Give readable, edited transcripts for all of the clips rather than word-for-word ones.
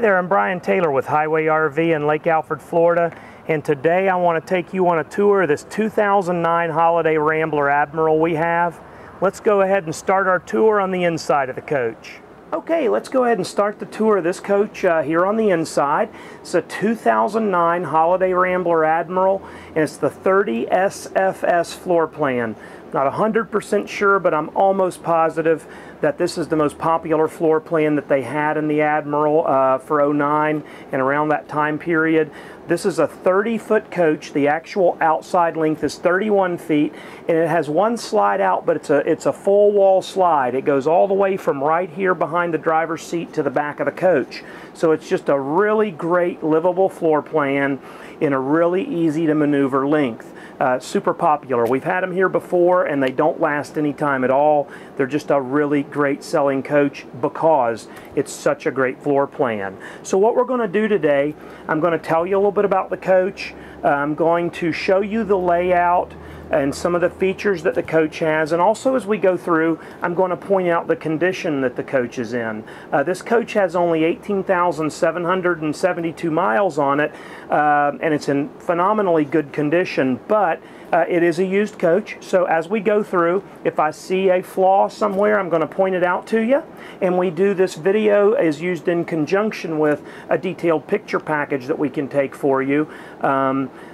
Hi there, I'm Brian Taylor with Highway RV in Lake Alfred, Florida, and today I want to take you on a tour of this 2009 Holiday Rambler Admiral we have. Let's go ahead and start our tour on the inside of the coach. Okay, let's go ahead and start the tour of this coach here on the inside. It's a 2009 Holiday Rambler Admiral, and it's the 30SFS floor plan. Not 100% sure, but I'm almost positive that this is the most popular floor plan that they had in the Admiral for 09 and around that time period. This is a 30-foot coach. The actual outside length is 31 feet, and it has one slide out, but it's a full wall slide. It goes all the way from right here behind the driver's seat to the back of the coach. So it's just a really great livable floor plan in a really easy to maneuver length. Super popular. We've had them here before and they don't last any time at all. They're just a really great selling coach because it's such a great floor plan. So what we're going to do today, I'm going to tell you a little bit about the coach. I'm going to show you the layout and some of the features that the coach has, and also as we go through I'm going to point out the condition that the coach is in. This coach has only 18,772 miles on it, and it's in phenomenally good condition, but it is a used coach, so as we go through, if I see a flaw somewhere, I'm going to point it out to you, and we do this video is used in conjunction with a detailed picture package that we can take for you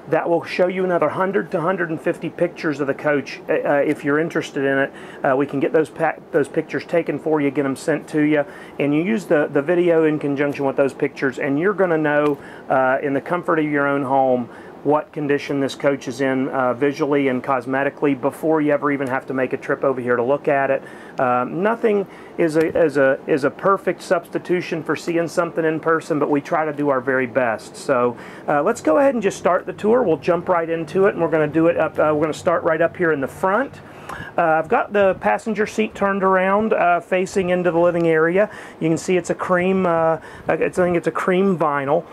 that will show you another 100 to 150 pictures of the coach. If you're interested in it, we can get those pictures taken for you, get them sent to you, and you use the video in conjunction with those pictures, and you're going to know in the comfort of your own home what condition this coach is in visually and cosmetically before you ever even have to make a trip over here to look at it. Nothing is a perfect substitution for seeing something in person, but we try to do our very best. So let's go ahead and just start the tour. We'll jump right into it, and we're going to do it up. We're going to start right up here in the front. I've got the passenger seat turned around, facing into the living area. You can see it's a cream. I think it's a cream vinyl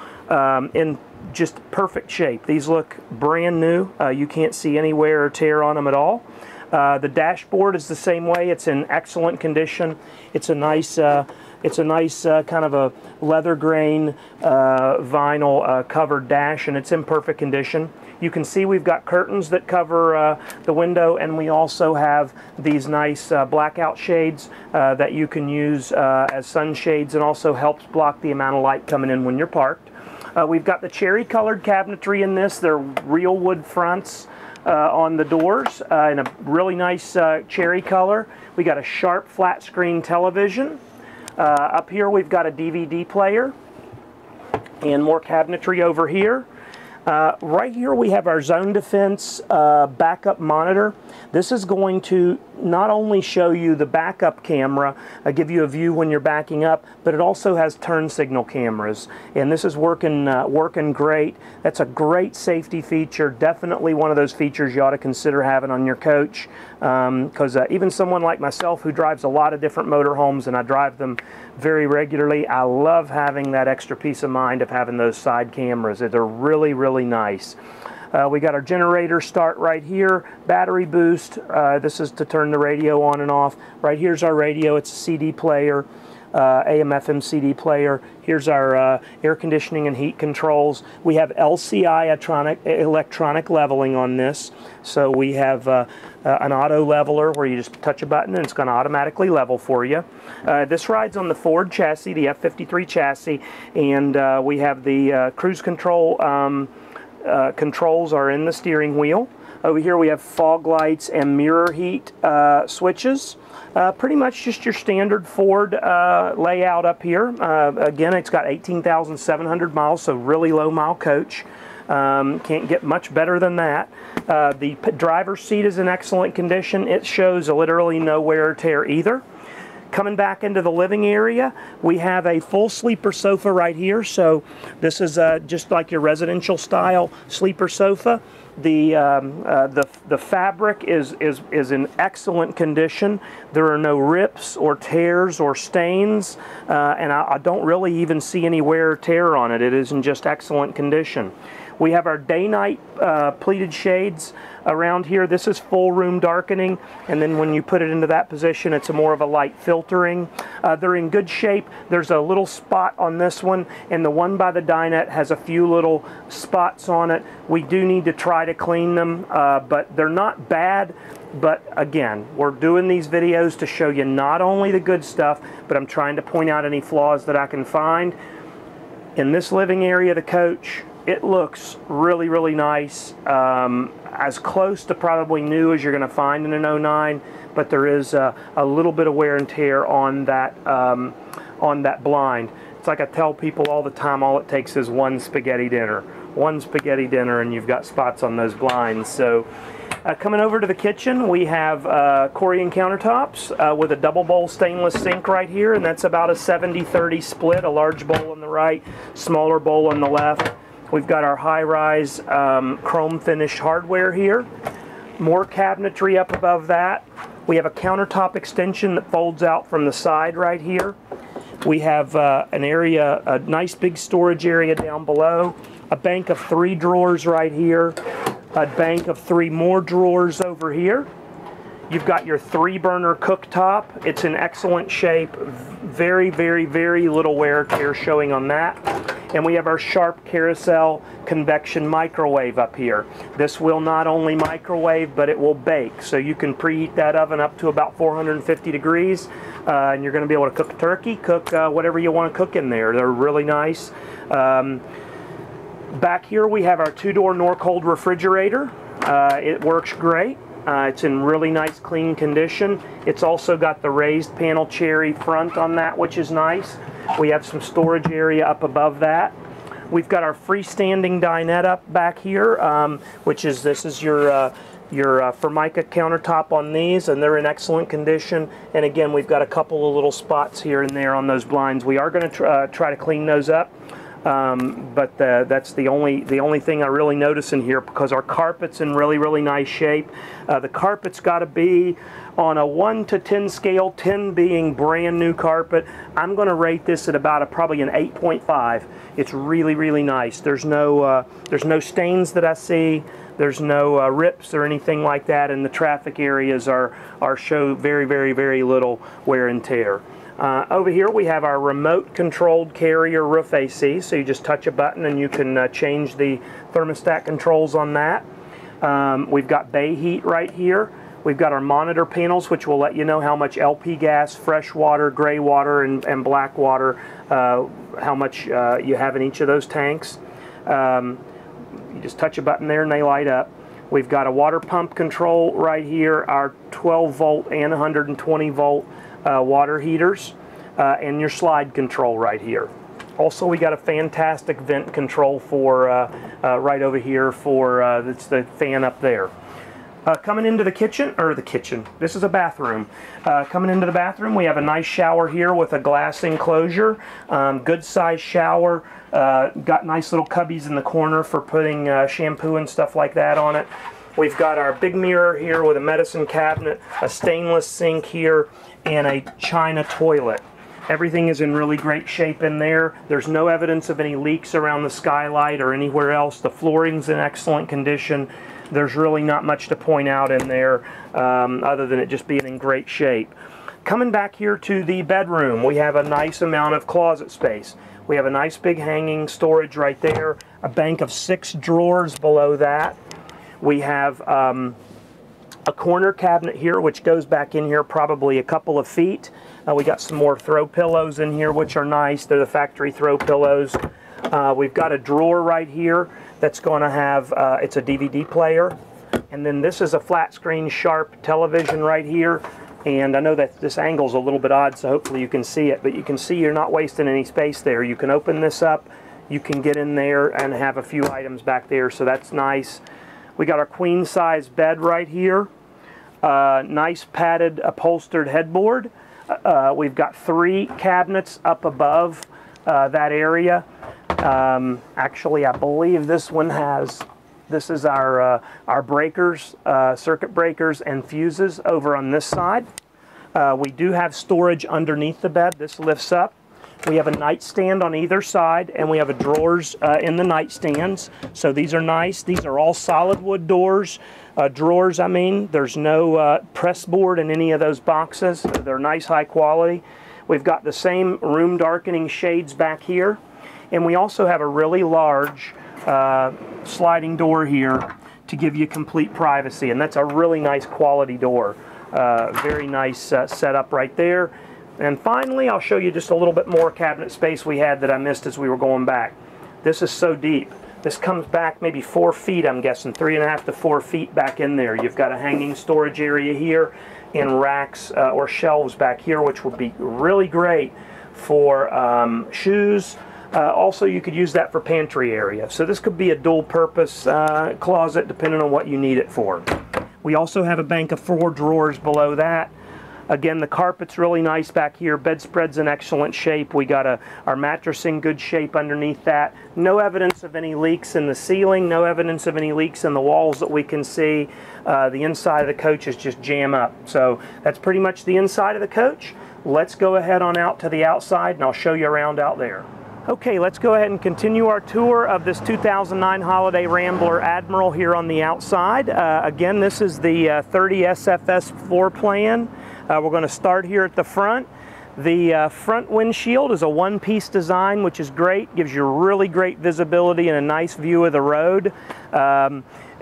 in just perfect shape. These look brand new. You can't see any wear or tear on them at all. The dashboard is the same way. It's in excellent condition. It's a nice kind of a leather grain vinyl covered dash, and it's in perfect condition. You can see we've got curtains that cover the window, and we also have these nice blackout shades that you can use as sunshades, and also helps block the amount of light coming in when you're parked. We've got the cherry colored cabinetry in this. They're real wood fronts on the doors in a really nice cherry color. We got a Sharp flat screen television. Up here we've got a DVD player and more cabinetry over here. Right here we have our zone defense backup monitor. This is going to not only show you the backup camera, give you a view when you're backing up, but it also has turn signal cameras, and this is working great. That's a great safety feature, definitely one of those features you ought to consider having on your coach, because even someone like myself who drives a lot of different motorhomes, and I drive them very regularly, I love having that extra peace of mind of having those side cameras. They're really nice. We got our generator start right here, battery boost. This is to turn the radio on and off. Right here's our radio. It's a CD player, AM/FM CD player. Here's our air conditioning and heat controls. We have LCI electronic leveling on this. So we have an auto leveler where you just touch a button and it's going to automatically level for you. This rides on the Ford chassis, the F-53 chassis, and we have the cruise control controls are in the steering wheel. Over here we have fog lights and mirror heat switches. Pretty much just your standard Ford layout up here. Again, it's got 18,700 miles, so really low mile coach. Can't get much better than that. The driver's seat is in excellent condition. It shows literally no wear or tear either. Coming back into the living area, we have a full sleeper sofa right here. So this is just like your residential style sleeper sofa. The fabric is in excellent condition. There are no rips or tears or stains, and I don't really even see any wear or tear on it. It is in just excellent condition. We have our day-night pleated shades around here. This is full room darkening, and then when you put it into that position, it's more of a light filtering. They're in good shape. There's a little spot on this one, and the one by the dinette has a few little spots on it. We do need to try to clean them, but they're not bad. But again, we're doing these videos to show you not only the good stuff, but I'm trying to point out any flaws that I can find. In this living area of the coach, it looks really, really nice. As close to probably new as you're going to find in an 09, but there is a little bit of wear and tear on that blind. It's like I tell people all the time, all it takes is one spaghetti dinner, and you've got spots on those blinds. So coming over to the kitchen, we have Corian countertops with a double bowl stainless sink right here, and that's about a 70-30 split, a large bowl on the right, smaller bowl on the left. We've got our high-rise chrome finished hardware here. More cabinetry up above that. We have a countertop extension that folds out from the side right here. We have an area, a nice big storage area down below. A bank of 3 drawers right here. A bank of 3 more drawers over here. You've got your 3-burner cooktop. It's in excellent shape. Very, very, very little wear and tear showing on that. And we have our Sharp Carousel convection microwave up here. This will not only microwave, but it will bake. So you can preheat that oven up to about 450 degrees, and you're going to be able to cook turkey, cook whatever you want to cook in there. They're really nice. Back here we have our 2-door Norcold refrigerator. It works great. It's in really nice, clean condition. It's also got the raised panel cherry front on that, which is nice. We have some storage area up above that. We've got our freestanding dinette up back here, which is, this is your Formica countertop on these, and they're in excellent condition. And again, we've got a couple of little spots here and there on those blinds. We are going to try to clean those up. But that's the only thing I really notice in here, because our carpet's in really, really nice shape. The carpet's got to be on a 1 to 10 scale, 10 being brand new carpet. I'm going to rate this at about probably an 8.5. It's really, really nice. There's no stains that I see. There's no rips or anything like that, and the traffic areas are show very, very, very little wear and tear. Over here we have our remote-controlled Carrier roof AC, so you just touch a button and you can change the thermostat controls on that. We've got bay heat right here. We've got our monitor panels, which will let you know how much LP gas, fresh water, gray water, and black water, how much you have in each of those tanks. You just touch a button there and they light up. We've got a water pump control right here, our 12-volt and 120-volt. Water heaters, and your slide control right here. Also, we got a fantastic vent control for right over here for it's the fan up there. Coming into the kitchen, this is a bathroom. Coming into the bathroom, we have a nice shower here with a glass enclosure. Good size shower. Got nice little cubbies in the corner for putting shampoo and stuff like that on it. We've got our big mirror here with a medicine cabinet, a stainless sink here, and a china toilet. Everything is in really great shape in there. There's no evidence of any leaks around the skylight or anywhere else. The flooring's in excellent condition. There's really not much to point out in there other than it just being in great shape. Coming back here to the bedroom, we have a nice amount of closet space. We have a nice big hanging storage right there, a bank of 6 drawers below that. We have a corner cabinet here, which goes back in here probably a couple of feet. We got some more throw pillows in here, which are nice. They're the factory throw pillows. We've got a drawer right here that's going to have, it's a DVD player. And then this is a flat screen Sharp television right here. And I know that this angle's a little bit odd, so hopefully you can see it. But you can see you're not wasting any space there. You can open this up. You can get in there and have a few items back there, so that's nice. We got our queen size bed right here, nice padded upholstered headboard. We've got 3 cabinets up above that area. Actually, I believe this one has, this is our breakers, circuit breakers and fuses over on this side. We do have storage underneath the bed. This lifts up. We have a nightstand on either side, and we have a drawers in the nightstands. So these are nice. These are all solid wood doors, drawers, I mean. There's no press board in any of those boxes. They're nice, high quality. We've got the same room darkening shades back here. And we also have a really large sliding door here to give you complete privacy. And that's a really nice quality door. Very nice setup right there. And finally, I'll show you just a little bit more cabinet space we had that I missed as we were going back. This is so deep. This comes back maybe 4 feet, I'm guessing, 3.5 to 4 feet back in there. You've got a hanging storage area here and racks or shelves back here, which would be really great for shoes. Also, you could use that for pantry area. So this could be a dual-purpose closet, depending on what you need it for. We also have a bank of 4 drawers below that. Again, the carpet's really nice back here. Bedspread's in excellent shape. We got our mattress in good shape underneath that. No evidence of any leaks in the ceiling. No evidence of any leaks in the walls that we can see. The inside of the coach is just jam up. So that's pretty much the inside of the coach. Let's go ahead on out to the outside, and I'll show you around out there. Okay, let's go ahead and continue our tour of this 2009 Holiday Rambler Admiral here on the outside. Again, this is the 30SFS floor plan. We're going to start here at the front. The front windshield is a one-piece design, which is great. Gives you really great visibility and a nice view of the road.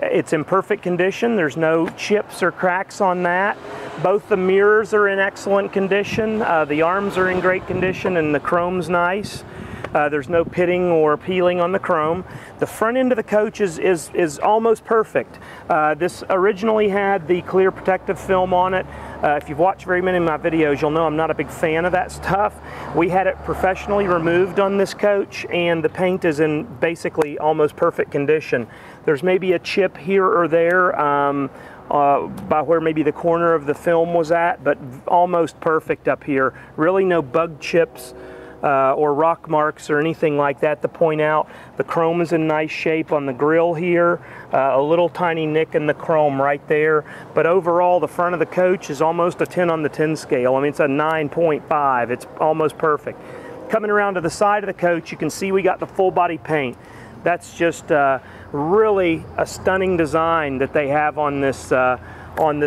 It's in perfect condition. There's no chips or cracks on that. Both the mirrors are in excellent condition. The arms are in great condition, and the chrome's nice. There's no pitting or peeling on the chrome. The front end of the coach is almost perfect. This originally had the clear protective film on it. If you've watched very many of my videos, you'll know I'm not a big fan of that stuff. We had it professionally removed on this coach, and the paint is in basically almost perfect condition. There's maybe a chip here or there by where maybe the corner of the film was at, but almost perfect up here. Really no bug chips. Or rock marks or anything like that to point out. The chrome is in nice shape on the grill here. A little tiny nick in the chrome right there. But overall, the front of the coach is almost a 10 on the 10 scale. I mean, it's a 9.5. It's almost perfect. Coming around to the side of the coach, you can see we got the full body paint. That's just really a stunning design that they have on this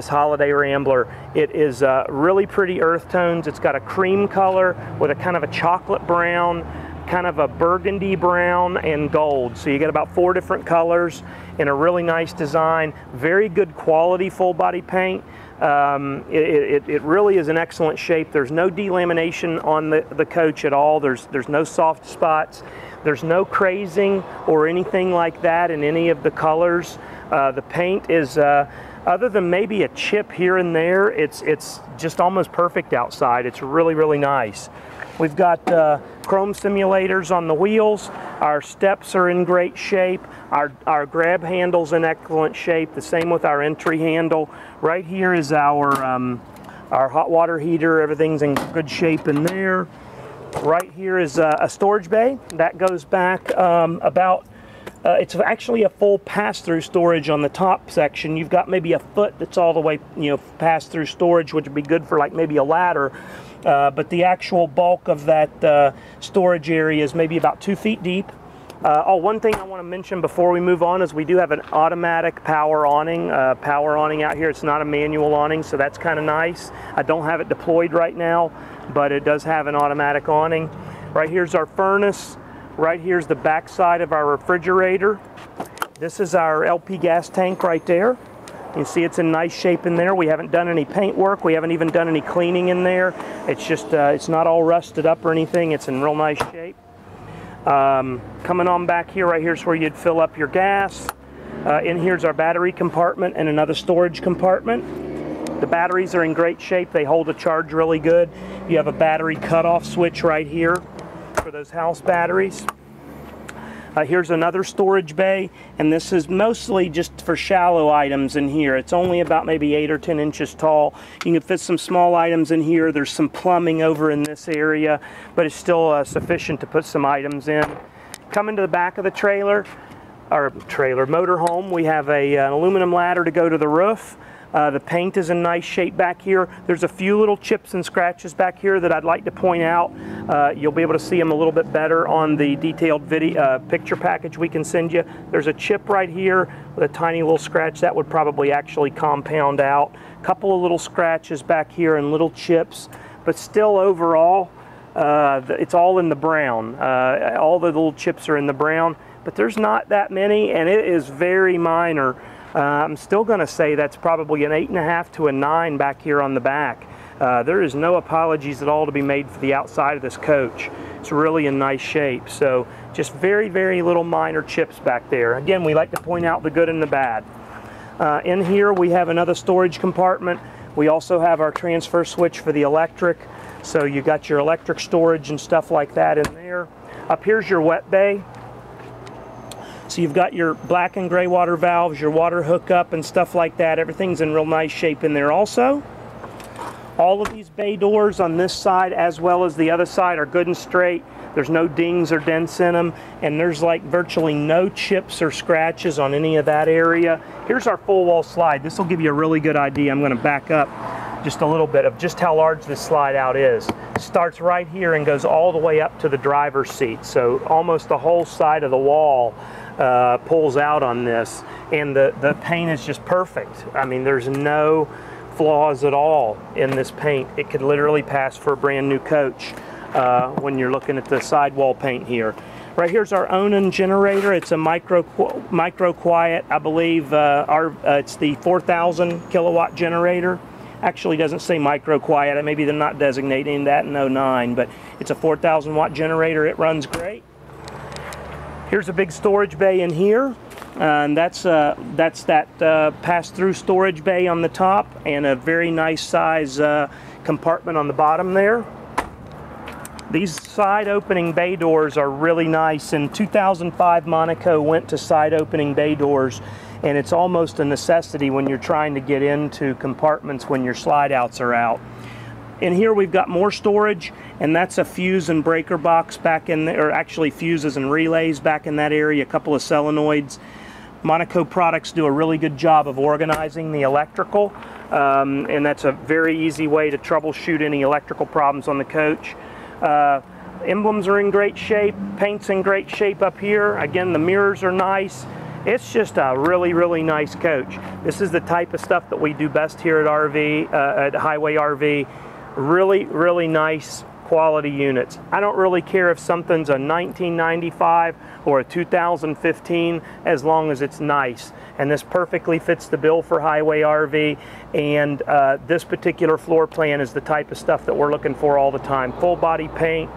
Holiday Rambler. It is really pretty earth tones. It's got a cream color with a kind of a chocolate brown, kind of a burgundy brown, and gold. So you get about 4 different colors in a really nice design. Very good quality full body paint. It really is in excellent shape. There's no delamination on the coach at all. There's no soft spots. There's no crazing or anything like that in any of the colors. The paint is other than maybe a chip here and there, it's just almost perfect outside. It's really, really nice. We've got chrome simulators on the wheels. Our steps are in great shape. Our grab handle's in excellent shape. The same with our entry handle. Right here is our hot water heater. Everything's in good shape in there. Right here is a storage bay. That goes back about it's actually a full pass-through storage on the top section. You've got maybe a foot that's all the way, you know, pass-through storage, which would be good for like maybe a ladder. But the actual bulk of that storage area is maybe about 2 feet deep. Oh, one thing I want to mention before we move on is we do have an automatic power awning out here. It's not a manual awning, so that's kind of nice. I don't have it deployed right now, but it does have an automatic awning. Right here's our furnace. Right here's the back side of our refrigerator. This is our LP gas tank right there. You see it's in nice shape in there. We haven't done any paint work. We haven't even done any cleaning in there. It's just, it's not all rusted up or anything. It's in real nice shape. Coming on back here, right here's where you'd fill up your gas. In here's our battery compartment and another storage compartment. The batteries are in great shape. They hold a charge really good. You have a battery cutoff switch right here for those house batteries. Here's another storage bay, and this is mostly just for shallow items in here. It's only about maybe 8 or 10 inches tall. You can fit some small items in here. There's some plumbing over in this area, but it's still sufficient to put some items in. Coming to the back of the trailer, motorhome, we have an aluminum ladder to go to the roof. The paint is in nice shape back here. There's a few little chips and scratches back here that I'd like to point out. You'll be able to see them a little bit better on the detailed video picture package we can send you. There's a chip right here with a tiny little scratch that would probably actually compound out. A couple of little scratches back here and little chips, but still overall it's all in the brown. All the little chips are in the brown, but there's not that many, and it is very minor. I'm still going to say that's probably an 8.5 to a 9 back here on the back. There is no apologies at all to be made for the outside of this coach. It's really in nice shape. So just very, very little minor chips back there. Again, we like to point out the good and the bad. In here we have another storage compartment. We also have our transfer switch for the electric. So you got your electric storage and stuff like that in there. Up here's your wet bay. So you've got your black and gray water valves, your water hookup and stuff like that. Everything's in real nice shape in there also. All of these bay doors on this side as well as the other side are good and straight. There's no dings or dents in them, and there's like virtually no chips or scratches on any of that area. Here's our full wall slide. This will give you a really good idea. I'm going to back up just a little bit of just how large this slide out is. Starts right here and goes all the way up to the driver's seat. So almost the whole side of the wall pulls out on this, and the paint is just perfect. I mean, there's no flaws at all in this paint. It could literally pass for a brand new coach when you're looking at the sidewall paint here. Right here's our Onan generator. It's a micro quiet, I believe. It's the 4,000 kilowatt generator. Actually doesn't say micro quiet. Maybe they're not designating that in 09, but it's a 4,000 watt generator. It runs great. Here's a big storage bay in here, and that's that pass-through storage bay on the top, and a very nice size compartment on the bottom there. These side opening bay doors are really nice. In 2005, Monaco went to side opening bay doors, and it's almost a necessity when you're trying to get into compartments when your slide outs are out. In here we've got more storage, and that's a fuse and breaker box back in there, or actually fuses and relays back in that area, a couple of solenoids. Monaco products do a really good job of organizing the electrical, and that's a very easy way to troubleshoot any electrical problems on the coach. Emblems are in great shape, paint's in great shape up here. Again, the mirrors are nice. It's just a really, really nice coach. This is the type of stuff that we do best here at Highway RV. Really, really nice quality units. I don't really care if something's a 1995 or a 2015, as long as it's nice. And this perfectly fits the bill for Highway RV. And this particular floor plan is the type of stuff that we're looking for all the time. Full body paint,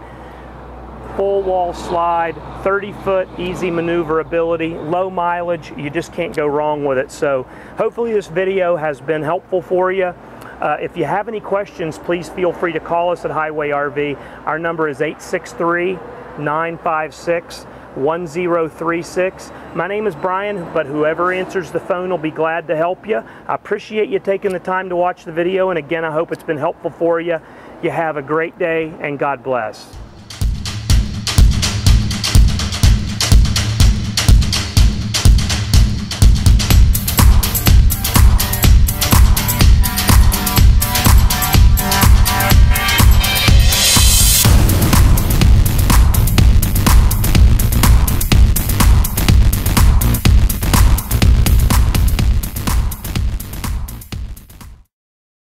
full wall slide, 30-foot easy maneuverability, low mileage. You just can't go wrong with it. So hopefully this video has been helpful for you. If you have any questions, please feel free to call us at Highway RV. Our number is 863-956-1036. My name is Brian, but whoever answers the phone will be glad to help you. I appreciate you taking the time to watch the video, and again, I hope it's been helpful for you. You have a great day, and God bless.